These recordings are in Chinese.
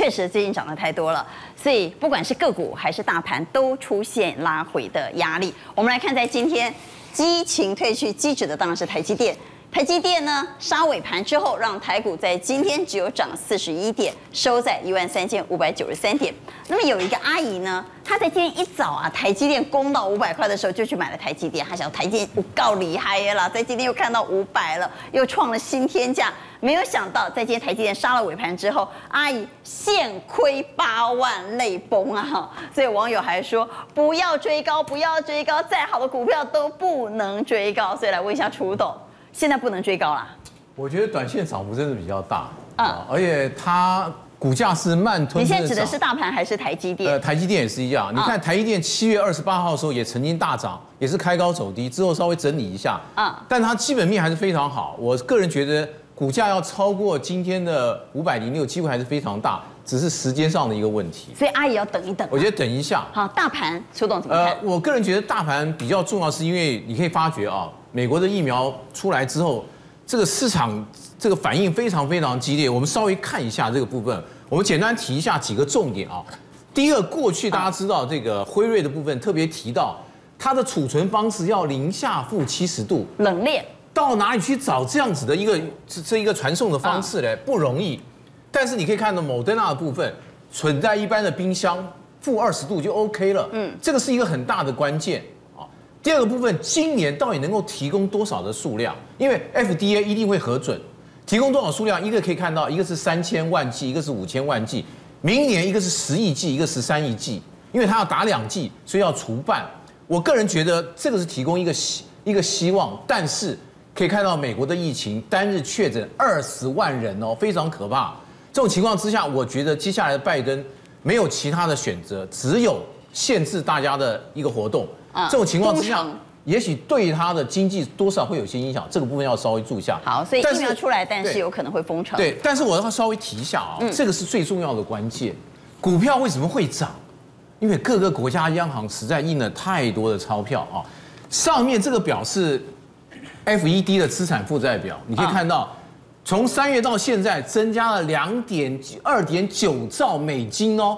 确实最近涨得太多了，所以不管是个股还是大盘都出现拉回的压力。我们来看，在今天激情退去基指的当然是台积电。 台积电呢，杀尾盘之后，让台股在今天只有涨41点，收在13593点。那么有一个阿姨呢，她在今天一早啊，台积电攻到500块的时候，就去买了台积电。她想台积电有够厉害啦，在今天又看到500了，又创了新天价。没有想到，在今天台积电杀了尾盘之后，阿姨现亏8万，泪崩啊！所以网友还说，不要追高，不要追高，再好的股票都不能追高。所以来问一下楚董。 现在不能追高啦，我觉得短线涨幅真的比较大啊，而且它股价是慢吞吞。你现在指的是大盘还是台积电？台积电也是一样。你看台积电7月28号的时候也曾经大涨，也是开高走低，之后稍微整理一下啊，但它基本面还是非常好。我个人觉得股价要超过今天的506，机会还是非常大，只是时间上的一个问题。所以阿姨要等一等。我觉得等一下。好，大盘楚董怎么看？我个人觉得大盘比较重要，是因为你可以发觉啊。 美国的疫苗出来之后，这个市场这个反应非常激烈。我们稍微看一下这个部分，我们简单提一下几个重点啊。第一个，过去大家知道这个辉瑞的部分特别提到，它的储存方式要零下-70度冷链，到哪里去找这样子的一个这一个传送的方式呢？不容易。但是你可以看到某德纳的部分，存在一般的冰箱-20度就 OK 了。嗯，这个是一个很大的关键。 第二个部分，今年到底能够提供多少的数量？因为 FDA 一定会核准，提供多少数量？一个可以看到，一个是3000万剂，一个是5000万剂，明年一个是10亿剂，一个13亿剂，因为它要打2剂，所以要除半。我个人觉得这个是提供一个希望，但是可以看到美国的疫情单日确诊20万人哦，非常可怕。这种情况之下，我觉得接下来的拜登没有其他的选择，只有限制大家的一个活动。 这种情况之下，也许对它的经济多少会有些影响，这个部分要稍微注意一下。好，所以疫苗出来，但是有可能会封城。对，但是我要稍微提一下啊，这个是最重要的关键。股票为什么会涨？因为各个国家央行实在印了太多的钞票啊。上面这个表是 FED 的资产负债表，你可以看到，从3月到现在增加了2.9兆美金哦，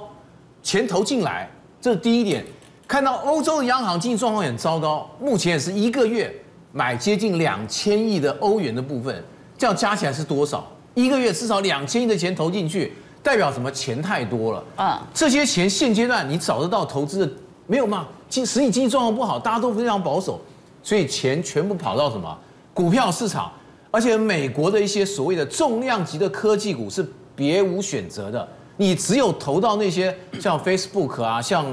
钱投进来，这是第一点。 看到欧洲的央行经济状况很糟糕，目前也是一个月买接近2000亿的欧元的部分，这样加起来是多少？一个月至少2000亿的钱投进去，代表什么？钱太多了啊！这些钱现阶段你找得到投资的没有嘛？实体经济状况不好，大家都非常保守，所以钱全部跑到什么股票市场，而且美国的一些所谓的重量级的科技股是别无选择的。 你只有投到那些像 Facebook 啊、像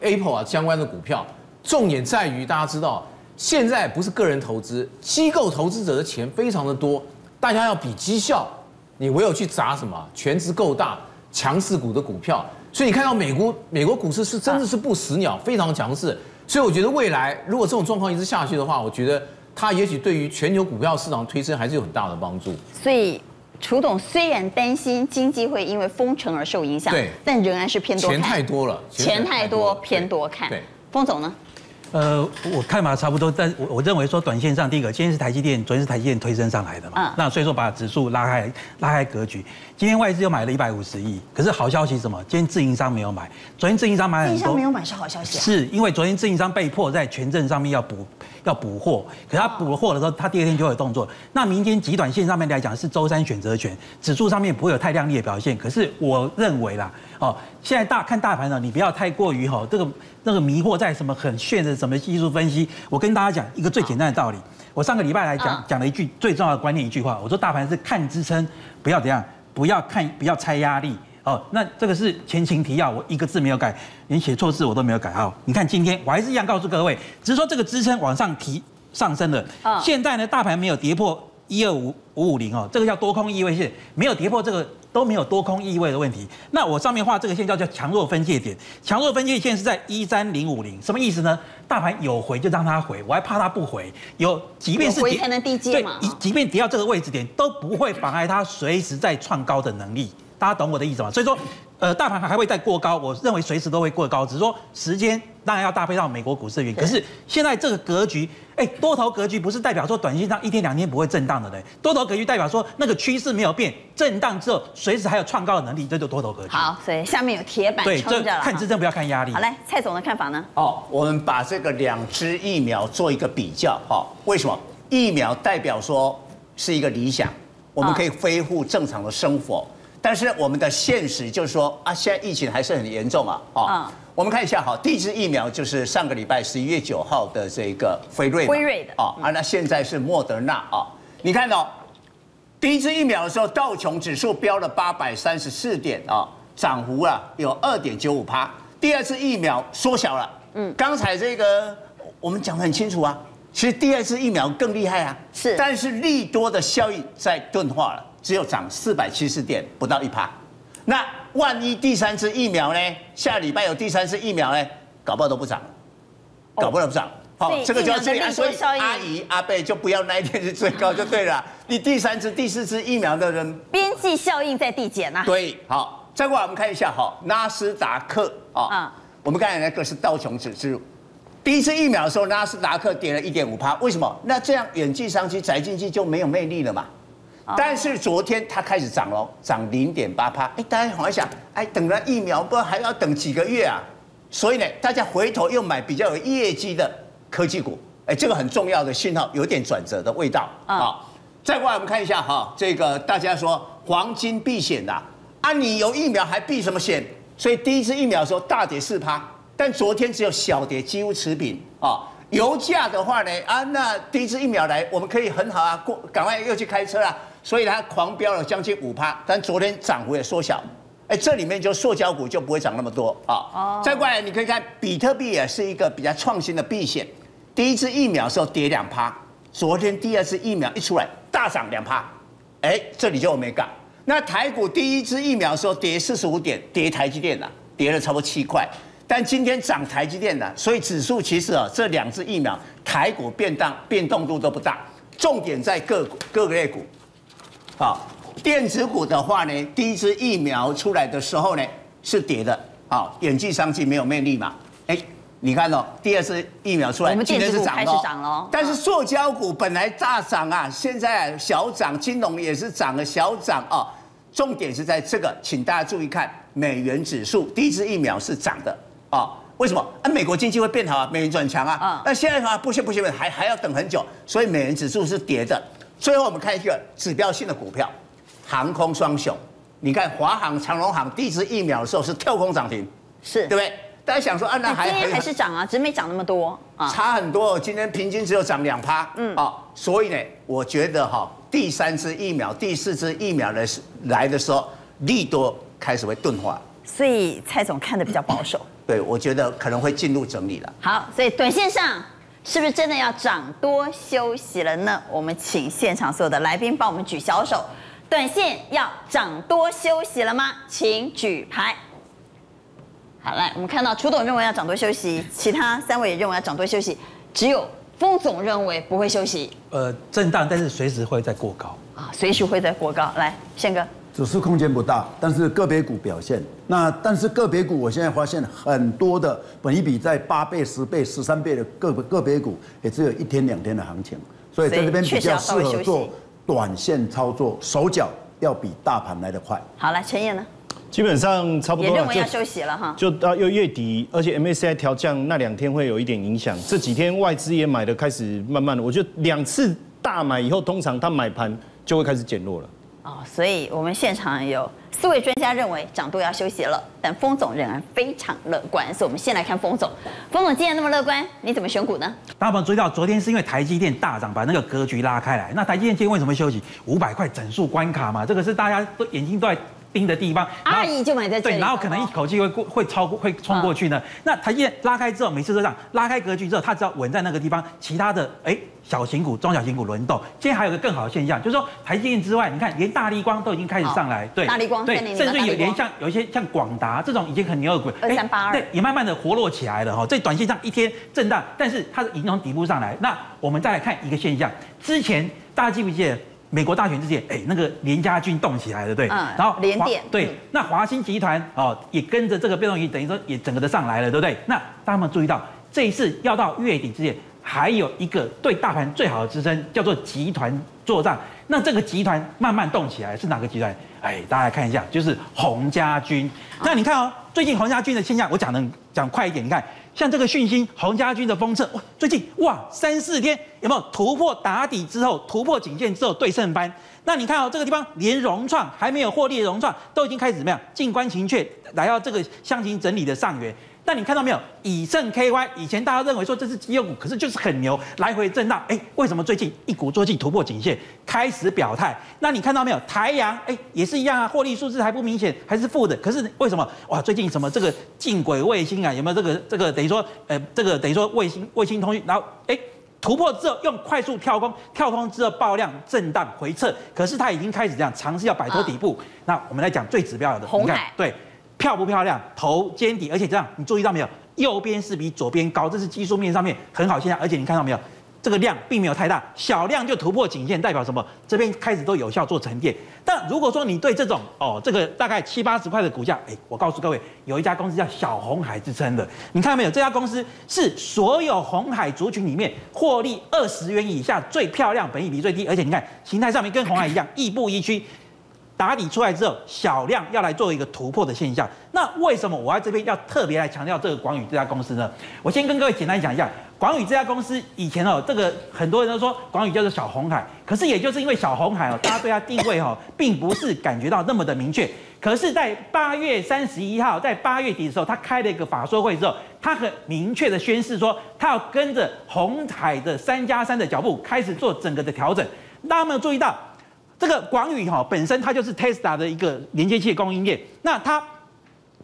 Apple 啊相关的股票，重点在于大家知道，现在不是个人投资，机构投资者的钱非常的多，大家要比绩效，你唯有去砸什么权值够大、强势股的股票。所以你看到美国股市是真的是不死鸟，非常强势。所以我觉得未来如果这种状况一直下去的话，我觉得它也许对于全球股票市场推升还是有很大的帮助。所以。 楚董虽然担心经济会因为封城而受影响，对，但仍然是偏多看。钱太多了，钱太多偏多看。对，封总呢？我看法差不多，但我认为说，短线上第一个，今天是台积电，昨天是台积电推升上来的嘛，那所以说把指数拉开格局。今天外资又买了150亿，可是好消息是什么？今天自营商没有买，昨天自营商买很多。自营商没有买是好消息啊。是因为昨天自营商被迫在权证上面要补货，可是他补了货的时候，他第二天就有动作。那明天极短线上面来讲是周三选择权，指数上面不会有太亮丽的表现。可是我认为啦，哦，现在看大盘呢，你不要太过于哈那个迷惑在什么很炫的什么技术分析。我跟大家讲一个最简单的道理，我上个礼拜来讲了一句最重要的观念，一句话，我说大盘是看支撑，不要怎样，不要猜压力。 哦，那这个是前情提要，我一个字没有改，连写错字我都没有改。好，你看今天我还是一样告诉各位，只是说这个支撑往上上升了。现在呢，大盘没有跌破12550哦，这个叫多空意味线，没有跌破这个都没有多空意味的问题。那我上面画这个线叫强弱分界点，强弱分界线是在13050，什么意思呢？大盘有回就让它回，我还怕它不回，即便是回才能低接嘛，对，即便跌到这个位置点都不会妨碍它随时再创高的能力。 大家懂我的意思吗？所以说，大盘还会再过高，我认为随时都会过高，只是说时间当然要搭配到美国股市的原因。可是现在这个格局，多头格局不是代表说短线上一天两天不会震荡的嘞，多头格局代表说那个趋势没有变，震荡之后随时还有创高的能力，这就多头格局。好，所以下面有铁板撑着了，看支撑不要看压力。好嘞，蔡总的看法呢？哦，我们把这个两支疫苗做一个比较，哈，为什么疫苗代表说是一个理想，我们可以恢复正常的生活。但是我们的现实就是说啊，现在疫情还是很严重啊，啊，我们看一下哈，第一支疫苗就是上个礼拜11月9号的这个辉瑞的啊，那现在是莫德纳啊，你看到第一支疫苗的时候，道琼指数飙了834点啊，涨幅啊有2.95%，第二支疫苗缩小了，刚才这个我们讲得很清楚啊，其实第二支疫苗更厉害啊，是，但是利多的效应在钝化了。只有涨470点，不到1%。那万一第三支疫苗呢？下礼拜有第三支疫苗呢？搞不好都不涨，搞不好都不涨。好，这个就要注意。所以阿姨、阿伯就不要那一天是最高就对了。你第三支、第四支疫苗的人，边际效应在递减啊。对，好，再过来我们看一下哈，纳斯达克啊，我们刚才那个是道琼指数，第一支疫苗的时候，纳斯达克跌了1.5%，为什么？那这样远距商机、宅经济就没有魅力了嘛。但是昨天它开始涨了，涨0.8%。大家好想，等了疫苗不还要等几个月啊？所以呢，大家回头又买比较有业绩的科技股，这个很重要的信号，有点转折的味道啊。再过来我们看一下哈，这个大家说黄金避险呐，啊，你有疫苗还避什么险？所以第一支疫苗的时候大跌4%，但昨天只有小跌，几乎持平啊。油价的话呢，啊，那第一支疫苗来，我们可以很好啊，赶快又去开车啦。所以它狂飙了将近5%，但昨天涨幅也缩小。这里面就塑胶股就不会涨那么多啊。再过来你可以看，比特币也是一个比较创新的避险。第一支疫苗的时候跌2%，昨天第二支疫苗一出来大涨2%，这里就有美感。那台股第一支疫苗的时候跌45点，跌台积电了，跌了差不多7块，但今天涨台积电了，所以指数其实啊，这两支疫苗台股变动度都不大，重点在各个类股。好，电子股的话呢，第一支疫苗出来的时候呢是跌的，好，远距商机没有魅力嘛，你看哦，第二支疫苗出来，我们今天是涨了，但是塑胶股本来大涨啊，现在小涨，金融也是涨了小涨啊，重点是在这个，请大家注意看美元指数，第一支疫苗是涨的啊，为什么？啊，美国经济会变好啊，美元转强啊，那现在啊不行，还要等很久，所以美元指数是跌的。最后我们看一个指标性的股票，航空双雄。你看华航、长荣航第一支疫苗的时候是跳空涨停，是对不对？大家想说，啊，那今天还是涨啊，只没涨那么多啊，差很多。今天平均只有涨2%，所以呢，我觉得哈，第三支疫苗、第四支疫苗来的时候，利多开始会钝化。所以蔡总看得比较保守。对，我觉得可能会进入整理了。好，所以短线上。是不是真的要涨多休息了呢？我们请现场所有的来宾帮我们举小手。短线要涨多休息了吗？请举牌。好，来，我们看到楚董认为要涨多休息，其他3位也认为要涨多休息，只有风总认为不会休息。震荡，但是随时会再过高啊，随时会再过高。来，宪哥，指数空间不大，但是个别股表现。那但是个别股，我现在发现很多的本益比在8倍、10倍、13倍的个别股，也只有1天2天的行情，所以在这边比较适合做短线操作，手脚要比大盘来得快。好，来陈燕呢？基本上差不多也认为要休息了哈，就到月底，而且 MSCI 调降那2天会有一点影响，这几天外资也买的开始慢慢的，我觉得2次大买以后，通常它买盘就会开始减弱了。哦，所以我们现场有4位专家认为涨多要休息了，但风总仍然非常乐观。所以我们先来看风总，风总既然那么乐观，你怎么选股呢？大家朋友注意到，昨天是因为台积电大涨把那个格局拉开来，那台积电今天为什么休息？500块整数关卡嘛，这个是大家都眼睛都在盯的地方。阿姨就买在这里，对，然后可能一口气会超过，会冲过去呢。那台积电拉开之后，每次都这样拉开格局之后，它只要稳在那个地方，其他的小型股、中小型股轮动，今天还有一个更好的现象，就是说台积电之外，你看连大立光都已经开始上来，对，大立光，对，甚至有一些像广达这种已经很牛的股，2382，对，也慢慢的活络起来了哈。在短线上一天震荡，但是它已经从底部上来。那我们再来看一个现象，之前大家记不记得美国大选之前，哎，那个联家军动起来了，对，然后联电，对，那华新集团哦也跟着这个被动元件，等于说也整个的上来了，对不对？那大家有注意到，这一次要到月底之前，还有一个对大盘最好的支撑叫做集团作战。那这个集团慢慢动起来是哪个集团？哎，大家来看一下，就是宏家军。那你看哦，最近宏家军的现象，我讲快一点，你看。 像这个讯息，宏家军的封测，最近哇3、4天有没有突破打底之后，突破颈线之后对胜翻？那你看哦，这个地方连融创还没有获利的融创，都已经开始怎么样？静观情却，来到这个箱型整理的上缘。但你看到没有？以盛 KY 以前大家认为说这是绩优股，可是就是很牛，来回震荡。哎，为什么最近一鼓作气突破颈线，开始表态？那你看到没有？台阳哎也是一样啊，获利数字还不明显，还是负的。可是为什么？哇，最近什么这个近轨卫星啊，有没有这个？等于说，这个等于说卫星通讯，然后突破之后用快速跳空之后爆量震荡回撤，可是它已经开始这样尝试要摆脱底部。那我们来讲最指标的，红海对，漂不漂亮？头肩底，而且这样你注意到没有？右边是比左边高，这是技术面上面很好现象，而且你看到没有？ 这个量并没有太大，小量就突破颈线，代表什么？这边开始都有效做沉淀。但如果说你对这种这个大概70、80块的股价，哎，我告诉各位，有一家公司叫小红海支撑的，你看到没有？这家公司是所有红海族群里面获利20元以下最漂亮、本益比最低，而且你看形态上面跟红海一样，亦步亦趋。 打底出来之后，小量要来做一个突破的现象。那为什么我在这边要特别来强调这个广宇这家公司呢？我先跟各位简单讲一下，广宇这家公司以前这个很多人都说广宇叫做小红海，可是也就是因为小红海大家对它定位并不是感觉到那么的明确。可是，在8月31号，在8月底的时候，他开了一个法说会之后，他很明确的宣示说，他要跟着红海的3+3的脚步开始做整个的调整。大家有没有注意到？ 这个广宇本身它就是 Tesla 的一个连接器供应链，那它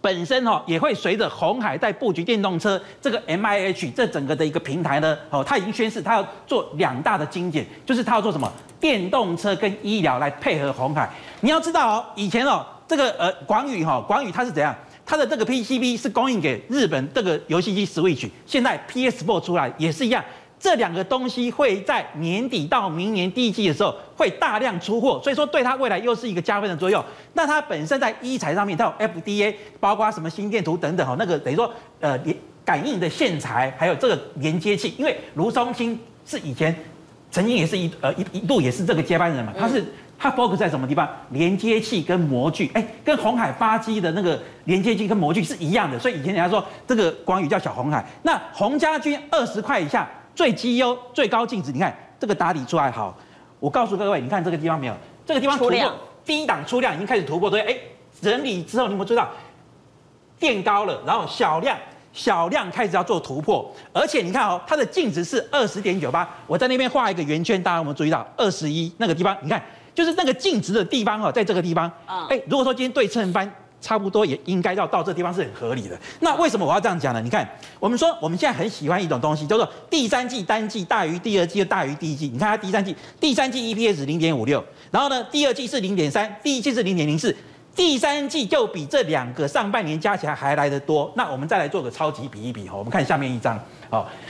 本身也会随着鸿海在布局电动车这个 MIH 这整个的一个平台呢，它已经宣示它要做2大的精简，就是它要做什么电动车跟医疗来配合鸿海。你要知道以前这个广宇它是怎样？ 它的这个 PCB 是供应给日本这个游戏机 Switch， 现在 PS4 出来也是一样。 这2个东西会在年底到明年第一季的时候会大量出货，所以说对它未来又是一个加分的作用。那它本身在医材上面，它有 FDA， 包括什么心电图等等那个等于说感应的线材，还有这个连接器，因为卢松青是以前曾经也是一度也是这个接班人嘛，他 focus 在什么地方？连接器跟模具，跟鸿海8G的那个连接器跟模具是一样的，所以以前人家说这个广宇叫小鸿海。那宏家军20块以下。 最绩优、最高净值，你看这个打底出来好，我告诉各位，你看这个地方没有？这个地方突破低档出量已经开始突破，对，整理之后你有没有注意到垫高了，然后小量开始要做突破，而且你看它的净值是 20.98， 我在那边画一个圆圈，大家有没有注意到21那个地方？你看就是那个净值的地方在这个地方，如果说今天对称翻。 差不多也应该到这地方是很合理的。那为什么我要这样讲呢？你看，我们说我们现在很喜欢一种东西，叫做第三季单季大于第二季又大于第一季。你看它第三季 EPS 0.56， 然后呢，第二季是 0.3， 第一季是 0.04， 第三季就比这2个上半年加起来还来得多。那我们再来做个超级比一比我们看下面一张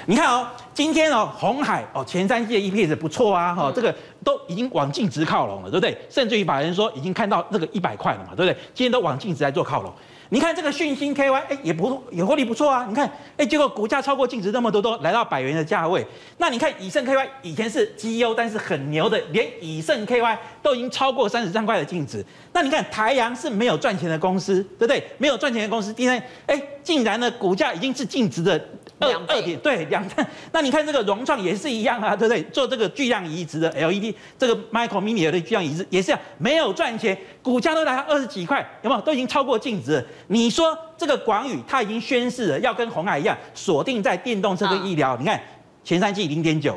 你看今天鸿海前3季的 EPS 不错啊这个。 都已经往净值靠拢了，对不对？甚至于法人说已经看到那个100块了嘛，对不对？今天都往净值来做靠拢。你看这个讯芯 KY， 也不错，也获利不错啊。你看，结果股价超过净值那么多，都来到100元的价位。那你看以盛 KY 以前是绩优，但是很牛的，连以盛 KY 都已经超过33块的净值。那你看台阳是没有赚钱的公司，对不对？没有赚钱的公司，第三，竟然呢股价已经是净值的2倍，对，2倍。那你看这个融创也是一样啊，对不对？做这个巨量移植的 LED。 这个 Micro Mini 的这样也是这样，没有赚钱，股价都来到20几块，有没有？都已经超过净值了。你说这个广宇，它已经宣示了要跟鸿海一样，锁定在电动车跟医疗。你看前3季 0.9，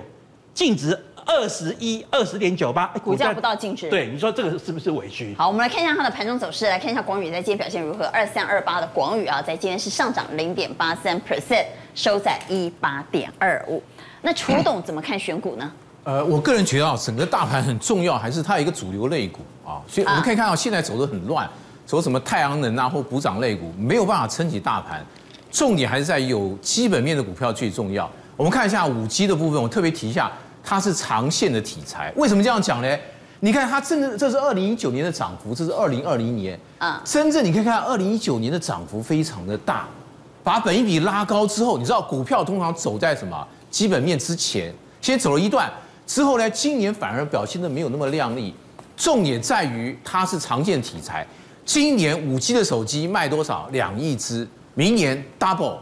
净值21， 20.98， 股价不到净值。对，你说这个是不是委屈？好，我们来看一下它的盘中走势，来看一下广宇在今天表现如何。2328的广宇在今天是上涨 0.83%， 收在18.25。那楚董怎么看选股呢？ 我个人觉得整个大盘很重要，还是它有一个主流类股啊，所以我们可以看到现在走得很乱，走什么太阳能啊或补涨类股没有办法撑起大盘，重点还是在有基本面的股票最重要。我们看一下5G的部分，我特别提一下，它是长线的题材。为什么这样讲呢？你看它真的，这是2019年的涨幅，这是2020年。啊，深圳你可以看2019年的涨幅非常的大，把本益比拉高之后，你知道股票通常走在什么基本面之前，先走了一段，之后呢，今年反而表现的没有那么亮丽。重点在于它是常见题材，今年5G 的手机卖多少？2亿只，明年 double。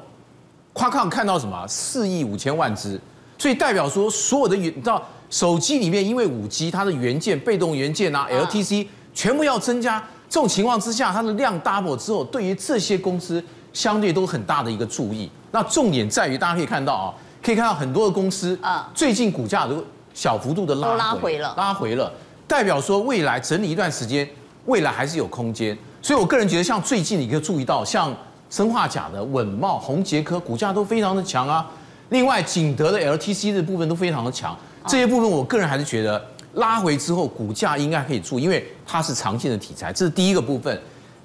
夸康看到什么？4亿5千万只，所以代表说所有的你知道手机里面，因为5G 它的元件、被动元件啊、LTC 全部要增加，这种情况之下，它的量 double 之后，对于这些公司相对都很大的一个注意。那重点在于大家可以看到啊，可以看到很多的公司啊，最近股价都小幅度的拉回了，代表说未来整理一段时间，未来还是有空间。所以我个人觉得，像最近你可以注意到像 生化钾的稳懋、宏捷科股价都非常的强啊，另外景德的 LTC 的部分都非常的强，这些部分我个人还是觉得拉回之后股价应该可以注意，因为它是常见的题材，这是第一个部分。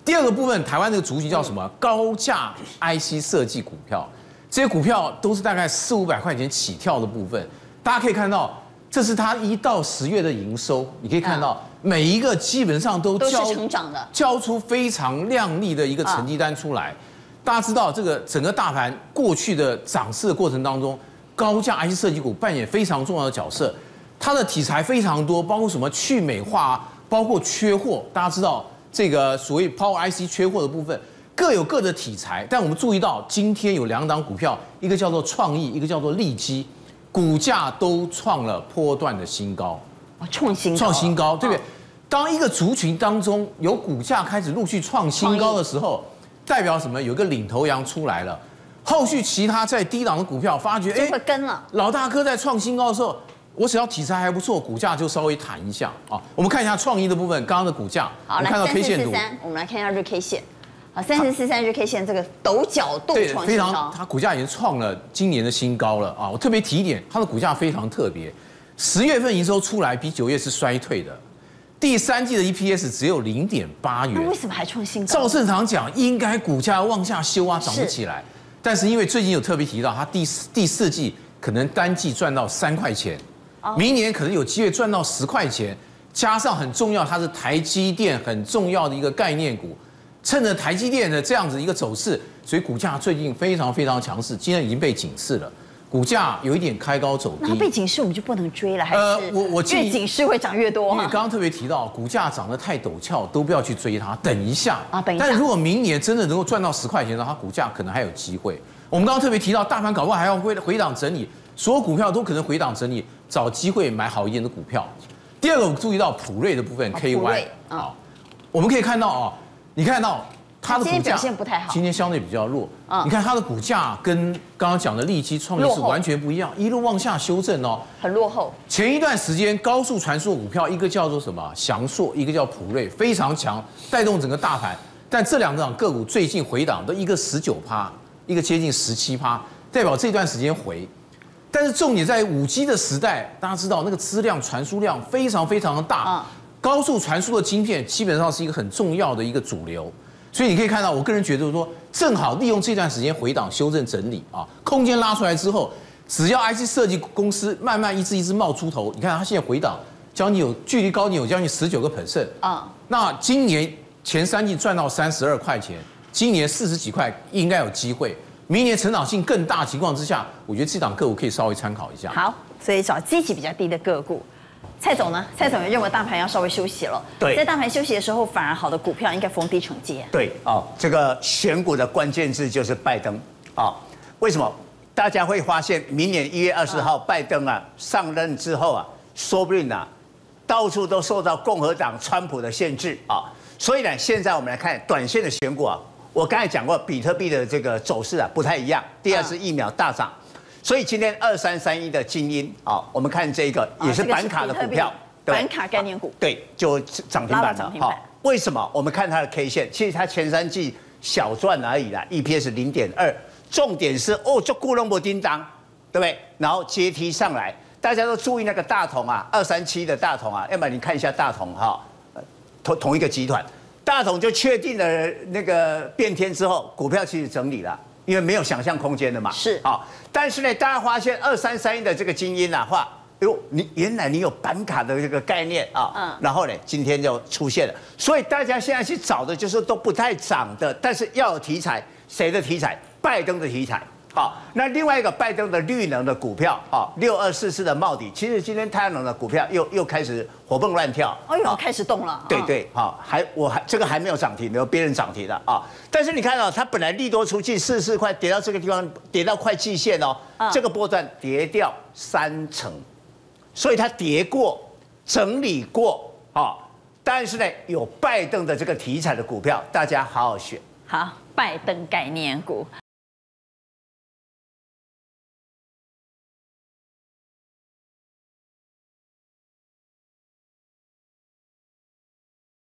第二个部分，台湾这个族群叫什么？高价 IC 设计股票，这些股票都是大概400、500块钱起跳的部分。大家可以看到，这是它1到10月的营收，你可以看到每一个基本上都是成长的，交出非常亮丽的一个成绩单出来。 大家知道，这个整个大盘过去的涨势的过程当中，高价 IC 设计股扮演非常重要的角色。它的题材非常多，包括什么去美化啊，包括缺货。大家知道这个所谓 Power IC 缺货的部分，各有各的题材。但我们注意到，今天有2档股票，一个叫做创意，一个叫做利基，股价都创了波段的新高。创新高，对不对？当一个族群当中有股价开始陆续创新高的时候， 代表什么？有一个领头羊出来了，后续其他在低档的股票发觉，哎，跟了老大哥在创新高的时候，我只要题材还不错，股价就稍微弹一下啊。我们看一下创意的部分，刚刚的股价，好，来3443，我们来看一下日 K 线，好，3443日 K 线这个陡角度创新高，它股价已经创了今年的新高了啊。我特别提一点，它的股价非常特别，10月份营收出来比9月是衰退的。 第3季的 EPS 只有0.8元，那为什么还创新高？照正常讲，应该股价往下修啊，涨不起来。但是因为最近有特别提到，它第4季可能单季赚到3块钱，明年可能有机会赚到10块钱，加上很重要，它是台积电很重要的一个概念股，趁着台积电的这样子一个走势，所以股价最近非常强势，今天已经被警示了。 股价有一点开高走低，那被警示我们就不能追了，还是我越警示会涨越多。因为刚刚特别提到，股价涨得太陡峭，都不要去追它，等一下啊，等一下。但如果明年真的能够赚到10块钱的话，它股价可能还有机会。我们刚刚特别提到，大盘搞不好还要回档整理，所有股票都可能回档整理，找机会买好一点的股票。第二个，我们注意到普瑞的部分 KY 啊，我们可以看到啊，你看到 它的股价表现不太好，今天相对比较弱。你看它的股价跟刚刚讲的利基、创意是完全不一样，一路往下修正哦，很落后。前一段时间高速传输股票，一个叫做什么翔硕，一个叫普瑞，非常强，带动整个大盘。但这2档个股最近回档，都一个19%，一个接近17%，代表这段时间回。但是重点在5G 的时代，大家知道那个资料传输量非常的大，高速传输的晶片基本上是一个很重要的一个主流。 所以你可以看到，我个人觉得说，正好利用这段时间回档修正整理啊，空间拉出来之后，只要 IC 设计公司慢慢一只冒出头，你看它现在回档，将近有距离高点有将近19%啊。那今年前3季赚到32块钱，今年40几块应该有机会，明年成长性更大情况之下，我觉得这档个股可以稍微参考一下。好，所以找基期比较低的个股。 蔡总呢？蔡总也认为大盘要稍微休息了。对，在大盘休息的时候，反而好的股票应该逢低承接。对啊，这个选股的关键字就是拜登啊。为什么？大家会发现，明年1月20号拜登啊上任之后啊，说不定啊，到处都受到共和党川普的限制啊。所以呢，现在我们来看短线的选股啊。我刚才讲过，比特币的这个走势啊不太一样。第二是疫苗大涨。 所以今天2331的精英啊，我们看这个也是板卡的股票，板卡概念股，对，就涨停板了哈。为什么？我们看它的 K 线，其实它前3季小赚而已啦 ，EPS 0.2，重点是哦，就咕隆波叮当，对不对？然后阶梯上来，大家都注意那个大同啊，237的大同啊，要不然你看一下大同哈，同一个集团，大同就确定了那个变天之后，股票其实整理了。 因为没有想象空间的嘛，是啊，但是呢，大家发现2331的这个精英啊，哎呦，你原来你有板卡的这个概念啊，嗯，然后呢，今天就出现了，所以大家现在去找的就是都不太涨的，但是要有题材，谁的题材？拜登的题材。 好，那另外一个拜登的绿能的股票啊，6244的茂迪，其实今天太阳能的股票又开始活蹦乱跳，哎呦，开始动了。对对，好，我还这个还没有涨停，有别人涨停了啊。但是你看到它本来利多出尽44块，跌到这个地方，跌到快季线哦，这个波段跌掉3成，所以它跌过，整理过啊。但是呢，有拜登的这个题材的股票，大家好好选。好，拜登概念股。